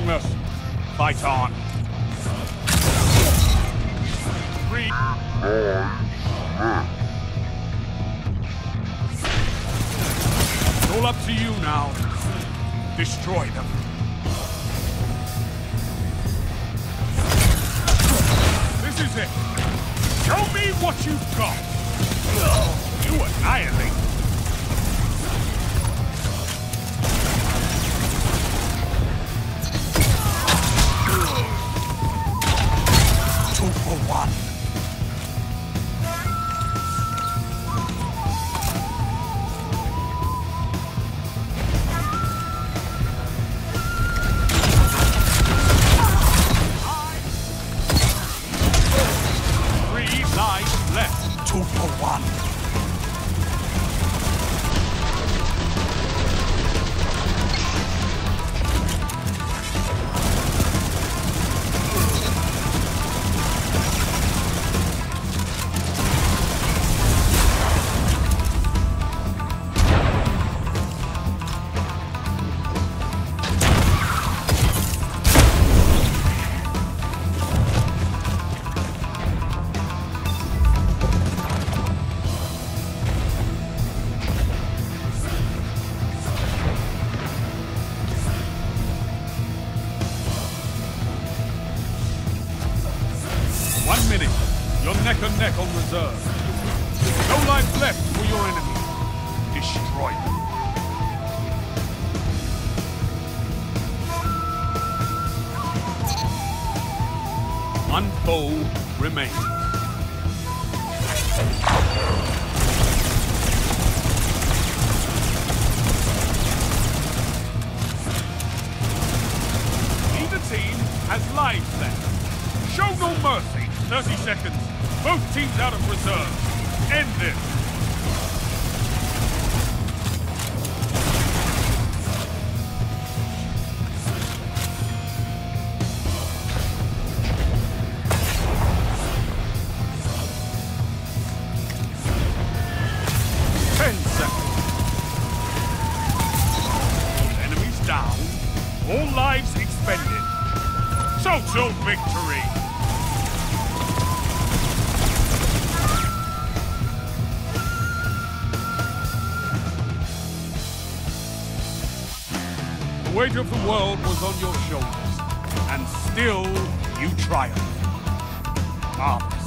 meaningless. Fight on. 3. It's all up to you now. Destroy them. This is it. Show me what you've got. You annihilate. Neck and neck on reserve. No life left for your enemy. Destroy them. One foe remains. Neither team has lives left. Show no mercy. 30 seconds. Both teams out of reserve. End this. All enemies down. All lives expended. Total victory. The weight of the world was on your shoulders, and still you triumphed. Marvelous.